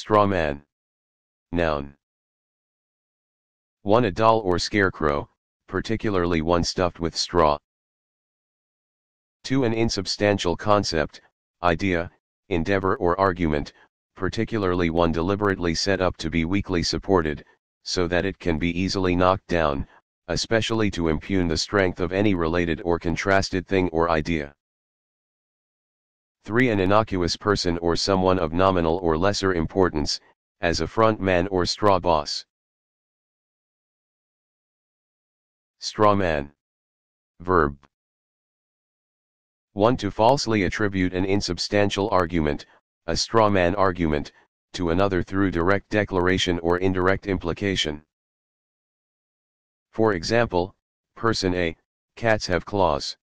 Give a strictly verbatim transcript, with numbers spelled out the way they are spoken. Straw man. Noun. one. A doll or scarecrow, particularly one stuffed with straw. two. An insubstantial concept, idea, endeavor or argument, particularly one deliberately set up to be weakly supported, so that it can be easily knocked down, especially to impugn the strength of any related or contrasted thing or idea. three. An innocuous person or someone of nominal or lesser importance, as a front man or straw boss. Straw man. Verb. one. To falsely attribute an insubstantial argument, a straw man argument, to another through direct declaration or indirect implication. For example, Person A, cats have claws.